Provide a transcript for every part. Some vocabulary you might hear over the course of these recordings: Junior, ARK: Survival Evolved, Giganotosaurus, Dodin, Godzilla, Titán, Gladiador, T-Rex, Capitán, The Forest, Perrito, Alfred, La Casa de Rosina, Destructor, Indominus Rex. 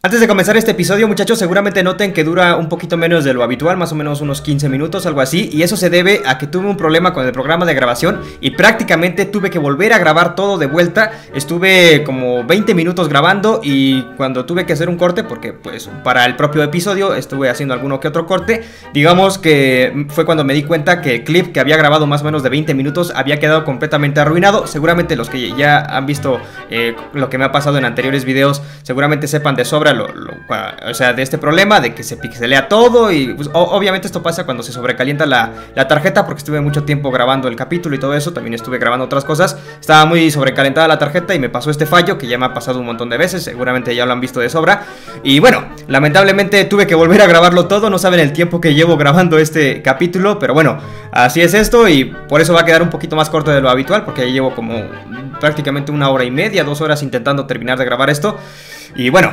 Antes de comenzar este episodio, muchachos, seguramente noten que dura un poquito menos de lo habitual, más o menos unos 15 minutos, algo así, y eso se debe a que tuve un problema con el programa de grabación y prácticamente tuve que volver a grabar todo de vuelta. Estuve como 20 minutos grabando y cuando tuve que hacer un corte, porque pues para el propio episodio estuve haciendo alguno que otro corte, digamos que fue cuando me di cuenta que el clip que había grabado más o menos de 20 minutos había quedado completamente arruinado. Seguramente los que ya han visto lo que me ha pasado en anteriores videos, seguramente sepan de sobra o sea, de este problema de que se pixelea todo. Y pues, obviamente esto pasa cuando se sobrecalienta la tarjeta, porque estuve mucho tiempo grabando el capítulo y todo eso. También estuve grabando otras cosas, estaba muy sobrecalentada la tarjeta y me pasó este fallo que ya me ha pasado un montón de veces, seguramente ya lo han visto de sobra. Y bueno, lamentablemente tuve que volver a grabarlo todo, no saben el tiempo que llevo grabando este capítulo, pero bueno, así es esto y por eso va a quedar un poquito más corto de lo habitual, porque ahí llevo como prácticamente una hora y media, 2 horas intentando terminar de grabar esto. Y bueno,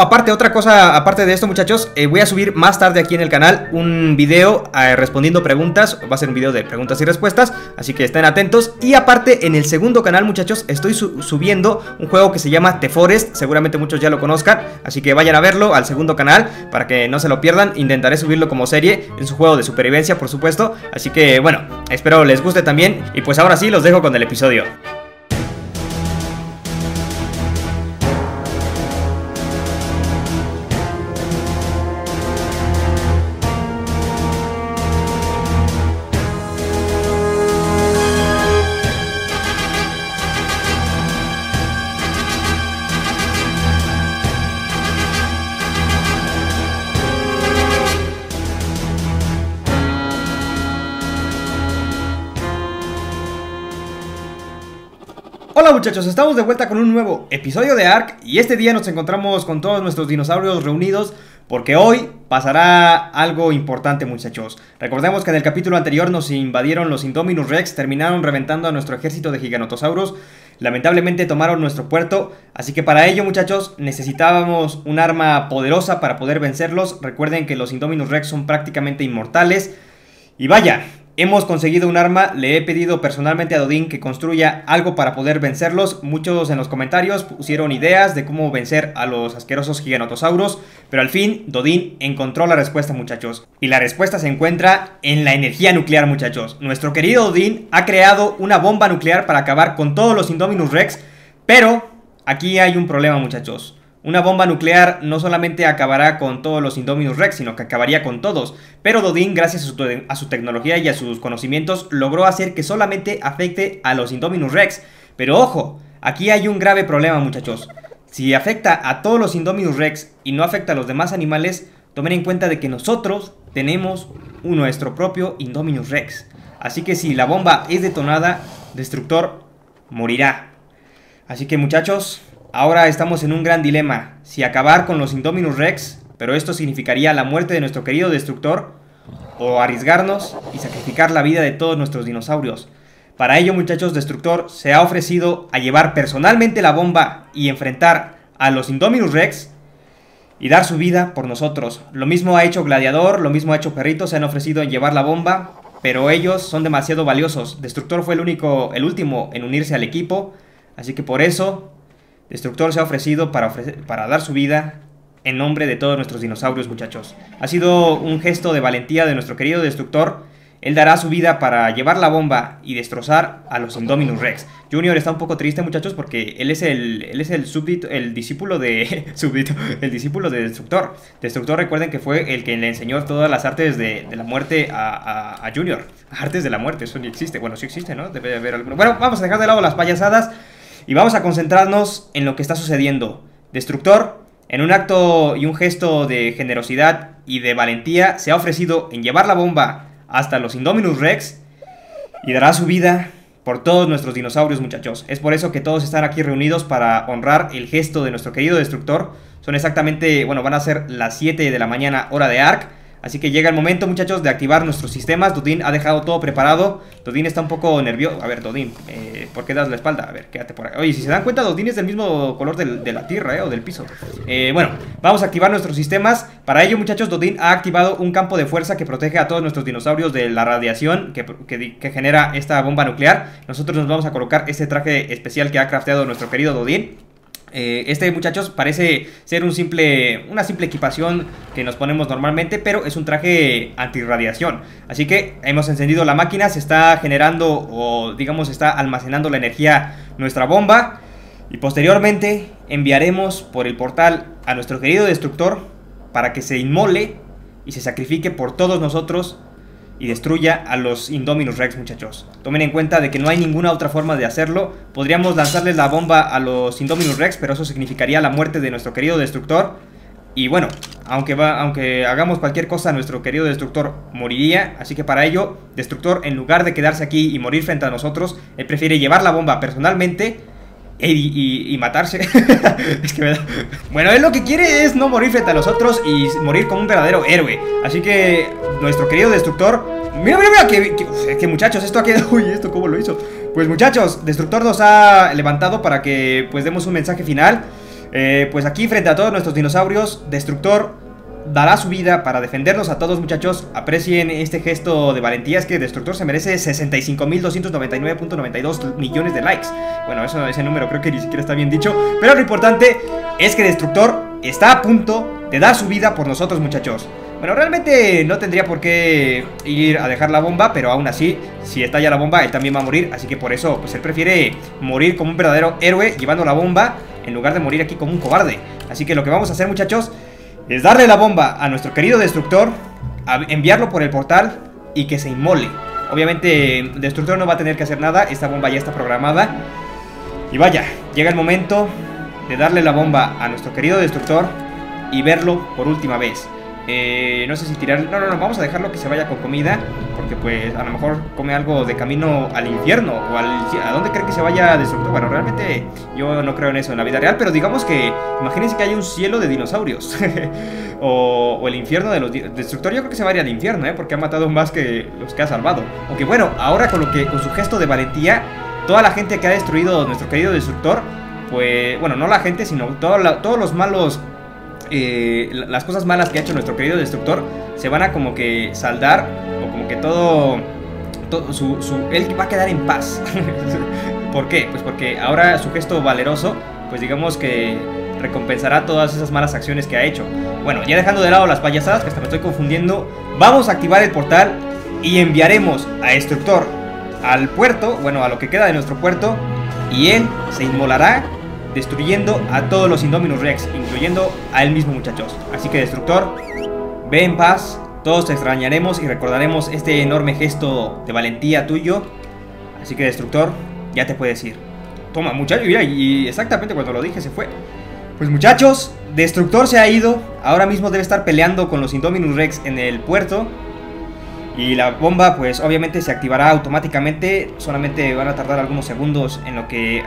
aparte de esto, muchachos, voy a subir más tarde aquí en el canal un video respondiendo preguntas. Va a ser un video de preguntas y respuestas, así que estén atentos. Y aparte, en el segundo canal, muchachos, estoy subiendo un juego que se llama The Forest. Seguramente muchos ya lo conozcan, así que vayan a verlo al segundo canal para que no se lo pierdan. Intentaré subirlo como serie en su juego de supervivencia, por supuesto. Así que bueno, espero les guste también. Y pues ahora sí, los dejo con el episodio. Hola muchachos, estamos de vuelta con un nuevo episodio de ARK y este día nos encontramos con todos nuestros dinosaurios reunidos porque hoy pasará algo importante, muchachos. Recordemos que en el capítulo anterior nos invadieron los Indominus Rex, terminaron reventando a nuestro ejército de Giganotosaurus, lamentablemente tomaron nuestro puerto, así que para ello, muchachos, necesitábamos un arma poderosa para poder vencerlos. Recuerden que los Indominus Rex son prácticamente inmortales y vaya... Hemos conseguido un arma, le he pedido personalmente a Dodin que construya algo para poder vencerlos. Muchos en los comentarios pusieron ideas de cómo vencer a los asquerosos giganotosauros, pero al fin Dodin encontró la respuesta, muchachos. Y la respuesta se encuentra en la energía nuclear, muchachos. Nuestro querido Dodin ha creado una bomba nuclear para acabar con todos los Indominus Rex, pero aquí hay un problema, muchachos. Una bomba nuclear no solamente acabará con todos los Indominus Rex, sino que acabaría con todos. Pero Dodin, gracias a su tecnología y a sus conocimientos, logró hacer que solamente afecte a los Indominus Rex. Pero ojo, aquí hay un grave problema, muchachos. Si afecta a todos los Indominus Rex y no afecta a los demás animales, tomen en cuenta de que nosotros tenemos nuestro propio Indominus Rex. Así que si la bomba es detonada, Destructor morirá. Así que, muchachos... Ahora estamos en un gran dilema, si acabar con los Indominus Rex, pero esto significaría la muerte de nuestro querido Destructor, o arriesgarnos y sacrificar la vida de todos nuestros dinosaurios. Para ello, muchachos, Destructor se ha ofrecido a llevar personalmente la bomba y enfrentar a los Indominus Rex y dar su vida por nosotros. Lo mismo ha hecho Gladiador, lo mismo ha hecho Perrito, se han ofrecido a llevar la bomba, pero ellos son demasiado valiosos. Destructor fue el último en unirse al equipo, así que por eso... Destructor se ha ofrecido para dar su vida en nombre de todos nuestros dinosaurios, muchachos. Ha sido un gesto de valentía de nuestro querido Destructor. Él dará su vida para llevar la bomba y destrozar a los Indominus Rex. Junior está un poco triste, muchachos, porque él es el discípulo de Destructor. Destructor, recuerden que fue el que le enseñó todas las artes de la muerte a Junior. Artes de la muerte, eso ni existe. Bueno, sí existe, ¿no? Debe de haber alguno. Bueno, vamos a dejar de lado las payasadas. Y vamos a concentrarnos en lo que está sucediendo. Destructor, en un acto y un gesto de generosidad y de valentía, se ha ofrecido en llevar la bomba hasta los Indominus Rex y dará su vida por todos nuestros dinosaurios, muchachos. Es por eso que todos están aquí reunidos para honrar el gesto de nuestro querido Destructor. Son exactamente, bueno, van a ser las 7 de la mañana hora de ARK. Así que llega el momento, muchachos, de activar nuestros sistemas. Dodin ha dejado todo preparado. Dodin está un poco nervioso. A ver, Dodin, ¿por qué das la espalda? A ver, quédate por ahí. Oye, si se dan cuenta, Dodin es del mismo color de la tierra, o del piso. Bueno, vamos a activar nuestros sistemas. Para ello, muchachos, Dodin ha activado un campo de fuerza que protege a todos nuestros dinosaurios de la radiación que genera esta bomba nuclear. Nosotros nos vamos a colocar este traje especial que ha crafteado nuestro querido Dodin. Este, muchachos, parece ser un una simple equipación que nos ponemos normalmente, pero es un traje antirradiación. Así que hemos encendido la máquina, se está generando, o digamos, está almacenando la energía nuestra bomba. Y posteriormente enviaremos por el portal a nuestro querido Destructor para que se inmole y se sacrifique por todos nosotros y destruya a los Indominus Rex, muchachos. Tomen en cuenta de que no hay ninguna otra forma de hacerlo. Podríamos lanzarles la bomba a los Indominus Rex, pero eso significaría la muerte de nuestro querido Destructor. Y bueno, aunque hagamos cualquier cosa, nuestro querido Destructor moriría. Así que para ello, Destructor, en lugar de quedarse aquí y morir frente a nosotros, él prefiere llevar la bomba personalmente y matarse. Es que me da... Bueno, él lo que quiere es no morir frente a nosotros y morir como un verdadero héroe. Así que nuestro querido Destructor... Mira, mira, mira, que muchachos, esto ha quedado... Uy, ¿esto cómo lo hizo? Pues muchachos, Destructor nos ha levantado para que pues demos un mensaje final. Pues aquí frente a todos nuestros dinosaurios, Destructor dará su vida para defendernos a todos, muchachos. Aprecien este gesto de valentía. Es que Destructor se merece 65.299.92 millones de likes. Bueno, eso, ese número creo que ni siquiera está bien dicho, pero lo importante es que Destructor está a punto de dar su vida por nosotros, muchachos. Bueno, realmente no tendría por qué ir a dejar la bomba, pero aún así, si estalla la bomba, él también va a morir. Así que por eso, pues él prefiere morir como un verdadero héroe llevando la bomba, en lugar de morir aquí como un cobarde. Así que lo que vamos a hacer, muchachos, es darle la bomba a nuestro querido Destructor, enviarlo por el portal y que se inmole. Obviamente Destructor no va a tener que hacer nada, esta bomba ya está programada. Y vaya, llega el momento de darle la bomba a nuestro querido Destructor y verlo por última vez. No sé si tirar... No, vamos a dejarlo que se vaya con comida, porque pues a lo mejor come algo de camino al infierno o a dónde cree que se vaya Destructor. Bueno, realmente yo no creo en eso en la vida real, pero digamos que imagínense que hay un cielo de dinosaurios o el infierno de los Destructor. Yo creo que se va a ir al infierno, porque ha matado más que los que ha salvado. Aunque bueno, ahora con su gesto de valentía, toda la gente que ha destruido nuestro querido Destructor, pues bueno, no la gente, sino todos los malos, las cosas malas que ha hecho nuestro querido Destructor se van a como que saldar, o como que él va a quedar en paz. ¿Por qué? Pues porque ahora su gesto valeroso, pues digamos que recompensará todas esas malas acciones que ha hecho. Bueno, ya dejando de lado las payasadas, que hasta me estoy confundiendo, vamos a activar el portal y enviaremos a Destructor al puerto, bueno, a lo que queda de nuestro puerto, y él se inmolará destruyendo a todos los Indominus Rex, incluyendo a él mismo, muchachos. Así que Destructor, ve en paz. Todos te extrañaremos y recordaremos este enorme gesto de valentía tuyo. Así que Destructor, ya te puedes ir. Toma, muchachos, mira, y exactamente cuando lo dije se fue. Pues muchachos, Destructor se ha ido. Ahora mismo debe estar peleando con los Indominus Rex en el puerto. Y la bomba pues obviamente se activará automáticamente. Solamente van a tardar algunos segundos en lo que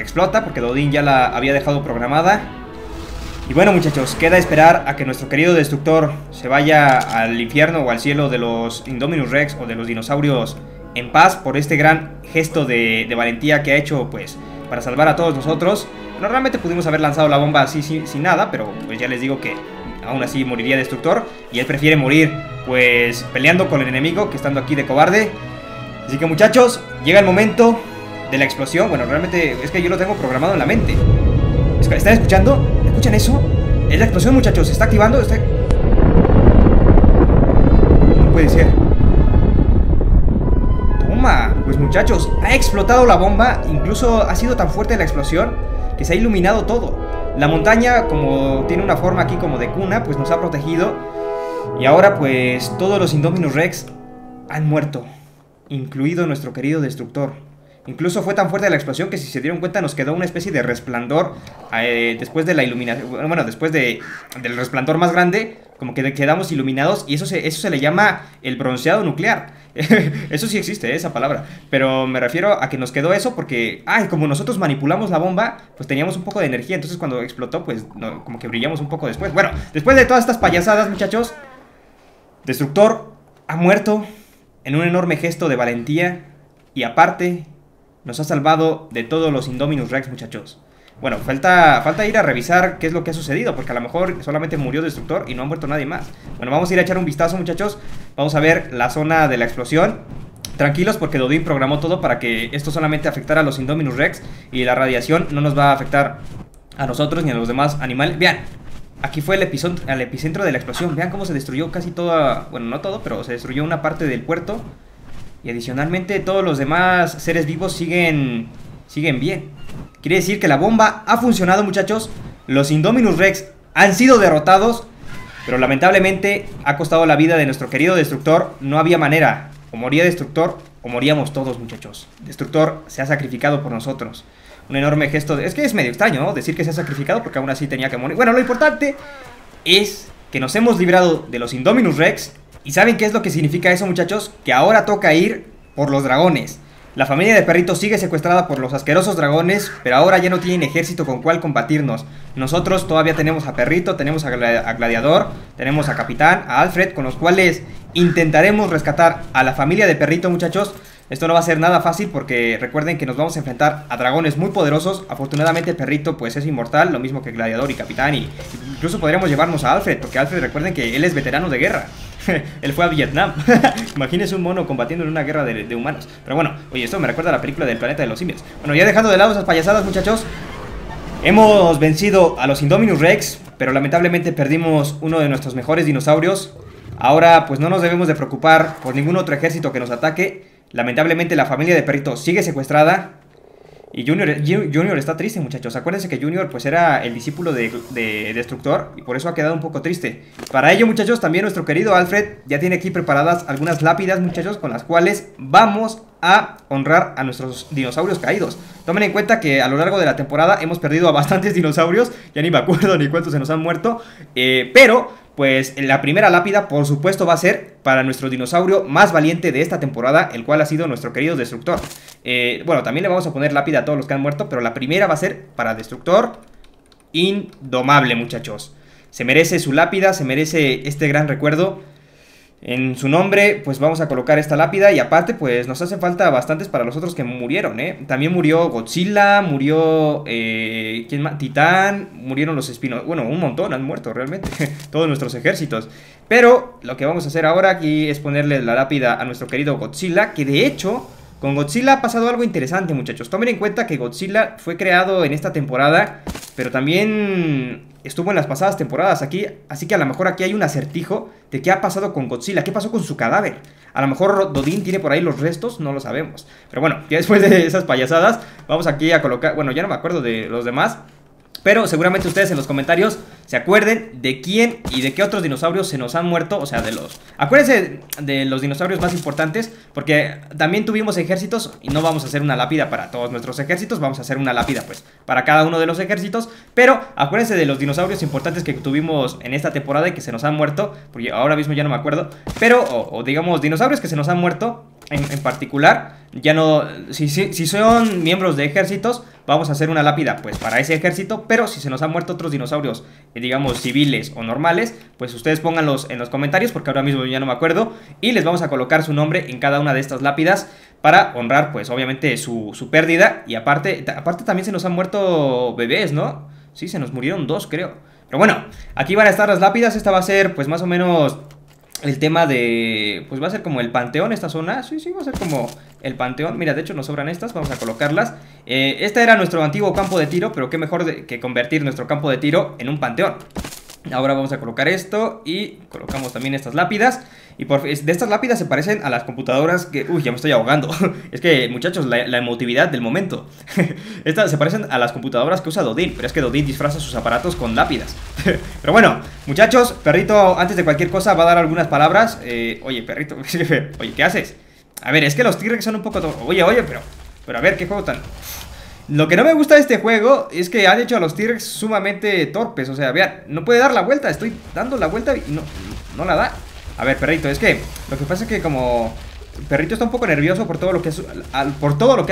explota, porque Dodin ya la había dejado programada. Y bueno, muchachos, queda esperar a que nuestro querido Destructor se vaya al infierno o al cielo de los Indominus Rex o de los dinosaurios en paz por este gran gesto de valentía que ha hecho pues para salvar a todos nosotros. Bueno, realmente pudimos haber lanzado la bomba así sin nada, pero pues ya les digo que aún así moriría Destructor, y él prefiere morir pues peleando con el enemigo que estando aquí de cobarde. Así que muchachos, llega el momento de la explosión. Bueno, realmente es que yo lo tengo programado en la mente. ¿Están escuchando? ¿Escuchan eso? Es la explosión, muchachos, se está activando. No puede ser. Toma, pues muchachos, ha explotado la bomba. Incluso ha sido tan fuerte la explosión que se ha iluminado todo. La montaña, como tiene una forma aquí como de cuna, pues nos ha protegido. Y ahora pues todos los Indominus Rex han muerto, incluido nuestro querido Destructor. Incluso fue tan fuerte la explosión que, si se dieron cuenta, nos quedó una especie de resplandor después de la iluminación. Bueno, después del resplandor más grande, como que quedamos iluminados. Y eso se le llama el bronceado nuclear. Eso sí existe, esa palabra. Pero me refiero a que nos quedó eso porque, como nosotros manipulamos la bomba, pues teníamos un poco de energía. Entonces cuando explotó, pues no, como que brillamos un poco después. Bueno, después de todas estas payasadas, muchachos, Destructor ha muerto en un enorme gesto de valentía. Y aparte, nos ha salvado de todos los Indominus Rex, muchachos. Bueno, falta ir a revisar qué es lo que ha sucedido, porque a lo mejor solamente murió Destructor y no ha muerto nadie más. Bueno, vamos a ir a echar un vistazo, muchachos. Vamos a ver la zona de la explosión. Tranquilos, porque Dodin programó todo para que esto solamente afectara a los Indominus Rex, y la radiación no nos va a afectar a nosotros ni a los demás animales. Vean, aquí fue el epicentro de la explosión. Vean cómo se destruyó casi toda, bueno, no todo, pero se destruyó una parte del puerto. Y adicionalmente todos los demás seres vivos siguen bien. Quiere decir que la bomba ha funcionado, muchachos. Los Indominus Rex han sido derrotados, pero lamentablemente ha costado la vida de nuestro querido Destructor. No había manera, o moría Destructor o moríamos todos, muchachos. Destructor se ha sacrificado por nosotros. Un enorme gesto de... Es que es medio extraño, ¿no? Decir que se ha sacrificado porque aún así tenía que morir. Bueno, lo importante es que nos hemos librado de los Indominus Rex. ¿Y saben qué es lo que significa eso, muchachos? Que ahora toca ir por los dragones. La familia de Perrito sigue secuestrada por los asquerosos dragones, pero ahora ya no tienen ejército con cual combatirnos. Nosotros todavía tenemos a Perrito, tenemos a Gladiador, tenemos a Capitán, a Alfred, con los cuales intentaremos rescatar a la familia de Perrito, muchachos. Esto no va a ser nada fácil porque recuerden que nos vamos a enfrentar a dragones muy poderosos. Afortunadamente Perrito pues es inmortal, lo mismo que Gladiador y Capitán, y incluso podríamos llevarnos a Alfred, porque Alfred, recuerden que él es veterano de guerra. Él fue a Vietnam. Imagínense un mono combatiendo en una guerra de humanos. Pero bueno, oye, esto me recuerda a la película del planeta de los simios. Bueno, ya dejando de lado esas payasadas, muchachos, hemos vencido a los Indominus Rex, pero lamentablemente perdimos uno de nuestros mejores dinosaurios. Ahora pues no nos debemos de preocupar por ningún otro ejército que nos ataque. Lamentablemente la familia de Perrito sigue secuestrada. Y Junior está triste, muchachos. Acuérdense que Junior pues era el discípulo de Destructor, y por eso ha quedado un poco triste. Para ello, muchachos, también nuestro querido Alfred ya tiene aquí preparadas algunas lápidas, muchachos, con las cuales vamos a honrar a nuestros dinosaurios caídos. Tomen en cuenta que a lo largo de la temporada hemos perdido a bastantes dinosaurios. Ya ni me acuerdo ni cuántos se nos han muerto, pero... pues la primera lápida, por supuesto, va a ser para nuestro dinosaurio más valiente de esta temporada, el cual ha sido nuestro querido Destructor. Bueno, también le vamos a poner lápida a todos los que han muerto, pero la primera va a ser para Destructor Indomable, muchachos. Se merece su lápida, se merece este gran recuerdo. En su nombre, pues vamos a colocar esta lápida. Y aparte, pues nos hacen falta bastantes para los otros que murieron, ¿eh? También murió Godzilla, murió... ¿quién más? Titán, murieron los espinos. Bueno, un montón han muerto realmente. Todos nuestros ejércitos. Pero lo que vamos a hacer ahora aquí es ponerle la lápida a nuestro querido Godzilla. Que de hecho, con Godzilla ha pasado algo interesante, muchachos. Tomen en cuenta que Godzilla fue creado en esta temporada, pero también estuvo en las pasadas temporadas aquí. Así que a lo mejor aquí hay un acertijo de qué ha pasado con Godzilla, qué pasó con su cadáver. A lo mejor Dodin tiene por ahí los restos, no lo sabemos. Pero bueno, ya después de esas payasadas vamos aquí a colocar... Bueno, ya no me acuerdo de los demás, pero seguramente ustedes en los comentarios se acuerden de quién y de qué otros dinosaurios se nos han muerto. O sea, de los... Acuérdense de los dinosaurios más importantes, porque también tuvimos ejércitos y no vamos a hacer una lápida para todos nuestros ejércitos. Vamos a hacer una lápida pues para cada uno de los ejércitos, pero acuérdense de los dinosaurios importantes que tuvimos en esta temporada y que se nos han muerto, porque ahora mismo ya no me acuerdo. Pero, o digamos, dinosaurios que se nos han muerto en particular. Ya no... Si son miembros de ejércitos, vamos a hacer una lápida pues para ese ejército. Pero si se nos han muerto otros dinosaurios, digamos civiles o normales, pues ustedes pónganlos en los comentarios, porque ahora mismo ya no me acuerdo. Y les vamos a colocar su nombre en cada una de estas lápidas para honrar pues obviamente su pérdida. Y aparte también se nos han muerto bebés, ¿no? Sí, se nos murieron dos, creo. Pero bueno, aquí van a estar las lápidas. Esta va a ser pues más o menos... el tema de... pues va a ser como el panteón esta zona. Sí, va a ser como el panteón. Mira, de hecho nos sobran estas, vamos a colocarlas. Este era nuestro antiguo campo de tiro, pero qué mejor que convertir nuestro campo de tiro en un panteón. Ahora vamos a colocar esto y colocamos también estas lápidas. Y de estas lápidas se parecen a las computadoras que... Uy, ya me estoy ahogando. Es que, muchachos, la emotividad del momento. Estas se parecen a las computadoras que usa Dodin, pero es que Dodin disfraza sus aparatos con lápidas. Pero bueno, muchachos, Perrito, antes de cualquier cosa, va a dar algunas palabras. Oye, Perrito, oye, ¿qué haces? A ver, es que los T-Rex son un poco... Oye, pero a ver, ¿qué juego tan...? Lo que no me gusta de este juego es que han hecho a los T-Rex sumamente torpes. O sea, vean, no puede dar la vuelta. Estoy dando la vuelta y no la da. A ver, Perrito, es que lo que pasa es que como... Perrito está un poco nervioso por todo lo que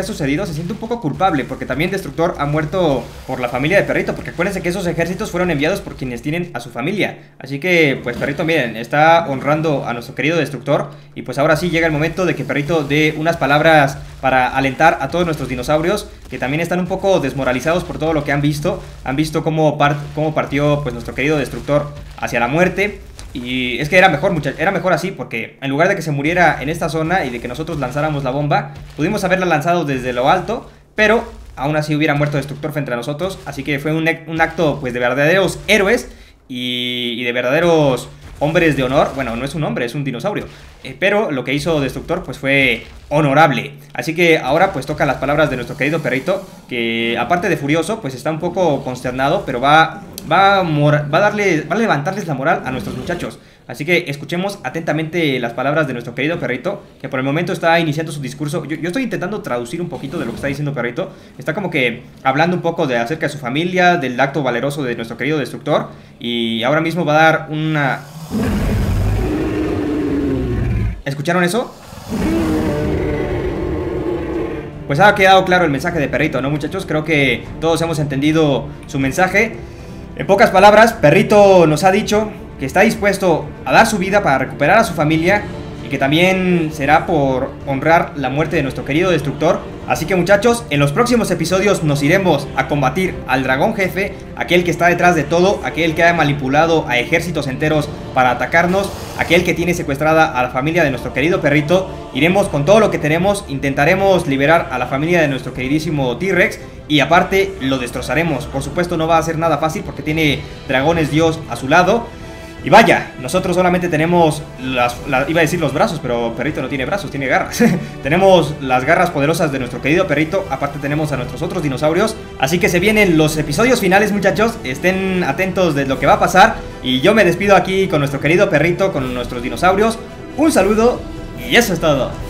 ha sucedido. Se siente un poco culpable porque también Destructor ha muerto por la familia de Perrito, porque acuérdense que esos ejércitos fueron enviados por quienes tienen a su familia. Así que pues Perrito, miren, está honrando a nuestro querido Destructor. Y pues ahora sí llega el momento de que Perrito dé unas palabras para alentar a todos nuestros dinosaurios, que también están un poco desmoralizados por todo lo que han visto. Han visto cómo partió pues nuestro querido Destructor hacia la muerte. Y es que era mejor, muchachos, era mejor así, porque en lugar de que se muriera en esta zona y de que nosotros lanzáramos la bomba, pudimos haberla lanzado desde lo alto, pero aún así hubiera muerto Destructor frente a nosotros. Así que fue un acto pues de verdaderos héroes y de verdaderos hombres de honor. Bueno, no es un hombre, es un dinosaurio, pero lo que hizo Destructor pues fue honorable. Así que ahora pues toca las palabras de nuestro querido Perrito, que aparte de furioso pues está un poco consternado, pero va a levantarles la moral a nuestros muchachos. Así que escuchemos atentamente las palabras de nuestro querido Perrito, que por el momento está iniciando su discurso. Yo estoy intentando traducir un poquito de lo que está diciendo Perrito. Está como que hablando un poco de acerca de su familia, del acto valeroso de nuestro querido Destructor. Y ahora mismo va a dar una... ¿Escucharon eso? Pues ha quedado claro el mensaje de Perrito, ¿no, muchachos? Creo que todos hemos entendido su mensaje. En pocas palabras, Perrito nos ha dicho que está dispuesto a dar su vida para recuperar a su familia, y que también será por honrar la muerte de nuestro querido Destructor. Así que, muchachos, en los próximos episodios nos iremos a combatir al dragón jefe, aquel que está detrás de todo, aquel que ha manipulado a ejércitos enteros para atacarnos, aquel que tiene secuestrada a la familia de nuestro querido Perrito. Iremos con todo lo que tenemos, intentaremos liberar a la familia de nuestro queridísimo T-Rex, y aparte lo destrozaremos. Por supuesto no va a ser nada fácil porque tiene dragones dios a su lado. Y vaya, nosotros solamente tenemos iba a decir los brazos, pero Perrito no tiene brazos, tiene garras. Tenemos las garras poderosas de nuestro querido Perrito, aparte tenemos a nuestros otros dinosaurios. Así que se vienen los episodios finales, muchachos, estén atentos de lo que va a pasar. Y yo me despido aquí con nuestro querido Perrito, con nuestros dinosaurios. Un saludo y eso es todo.